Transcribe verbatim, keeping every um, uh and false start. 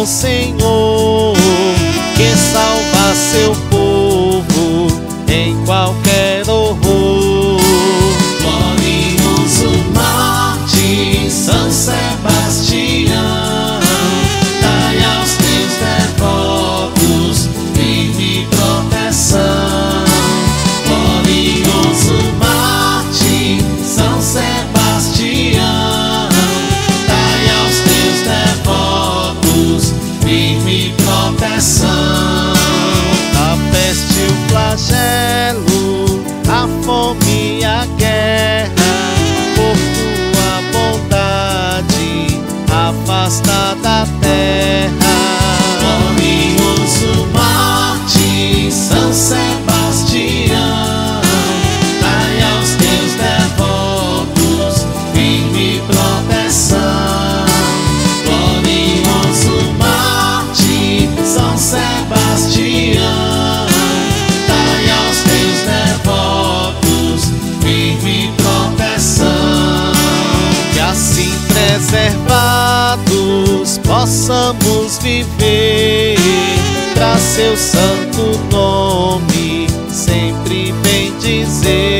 ao Senhor, que salva seu povo em qualquer horror. Glorioso mar de São Sebastião, dai aos teus devotos livre proteção. Glorioso mar de São Sebastião, dai aos teus devotos livre proteção. A peste, o flagelo, a fome e a guerra, afasta da terra. Glorioso mar de São Sebastião, dai aos teus devotos firme proteção. Glorioso mar de São Sebastião, dai aos teus devotos firme proteção. Que assim preservados possamos viver, pra seu santo nome sempre bendizer.